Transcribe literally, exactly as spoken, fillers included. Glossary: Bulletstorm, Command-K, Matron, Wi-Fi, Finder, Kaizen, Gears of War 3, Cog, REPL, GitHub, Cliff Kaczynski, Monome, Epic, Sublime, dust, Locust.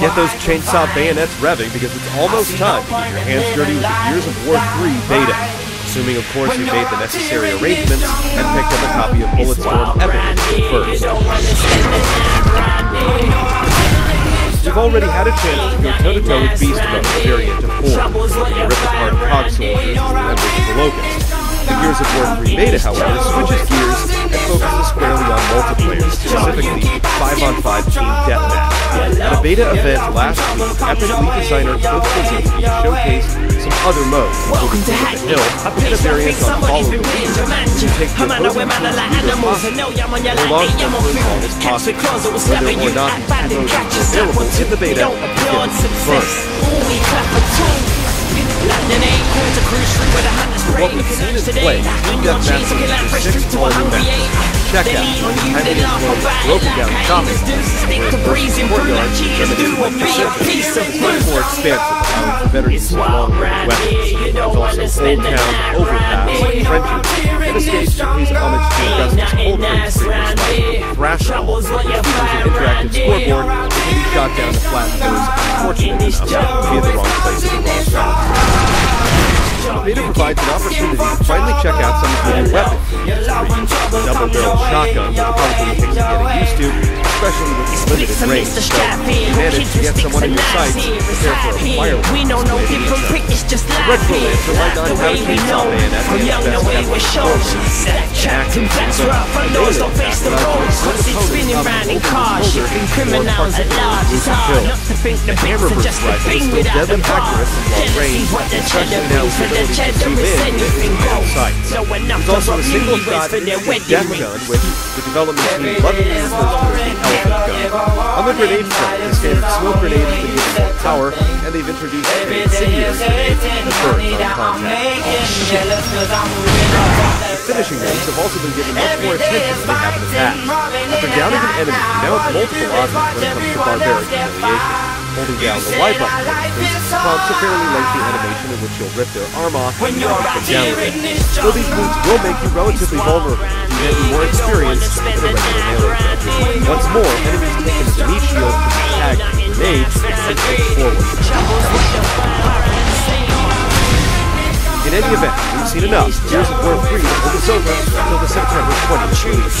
Get those chainsaw bayonets revving because it's almost time to get your hands dirty with the Gears of War three beta. Assuming, of course, you made the necessary arrangements and picked up a copy of Bulletstorm Epic first. You've already had a chance to go toe-to-toe with Beast Mode, variant of form, rip apart Cog soldiers, and with the Locust. The Gears of War three beta, however, switches gears and focuses squarely on multiplayer, specifically five on five team deathmatch. At a beta event last week, Epic lead designer Cliff Kaczynski showcased some other modes, including the hill, a bit of variance on following the leader, to take the opposing team leader hostage, or launch them for as long as possible, whether or not these modes are available in the beta at the first. What we've seen is play, team deathmatch is six all new matches. Check out how many is broken down shopping, where the versus courtyards is limited to one percent, but much more expansive, allowing for better use of long-range weapons. There's also Old Town, Overpass, Trenches, and a stage that pays homage to Augustus Coldframe's series like Thrashing, which features an interactive scoreboard that can be shot down to flatten those unfortunate enough to be in the wrong place at the wrong time. The beta provides an opportunity to finally check out some of the new weapons. Double-barreled shotguns are probably things you're getting used to, especially with its limited range. So, if you manage to get someone in your sights, prepare for a fireworks display in itself. The Red Bull Lancer might not have a chainsaw bayonet and the best weapon in the hammer burst rifle is still deadly accurate in long range, especially now with the ability to zoom in using battle sights. There's also a single-shot instant death gun, which the development team lovingly refers to as the elephant gun. On the grenade front, the standard smoke grenade has been given more power, and they've introduced an insidious grenade that burns on contact. The finishing moves have also been given much more attention than they have in the past. After downing an enemy, you now have multiple options when it comes to barbaric humiliation. Holding down the Y button prompts a fairly lengthy animation in which you'll rip their arm off and knock them down with it. Though these moves will make you relatively vulnerable, you may be more experienced than a regular melee character. Once more, enemies taken as a meat shield can be tagged with grenades and pushed forward. In any event, we've seen enough. Gears of War three will hold us over until the September twentieth release.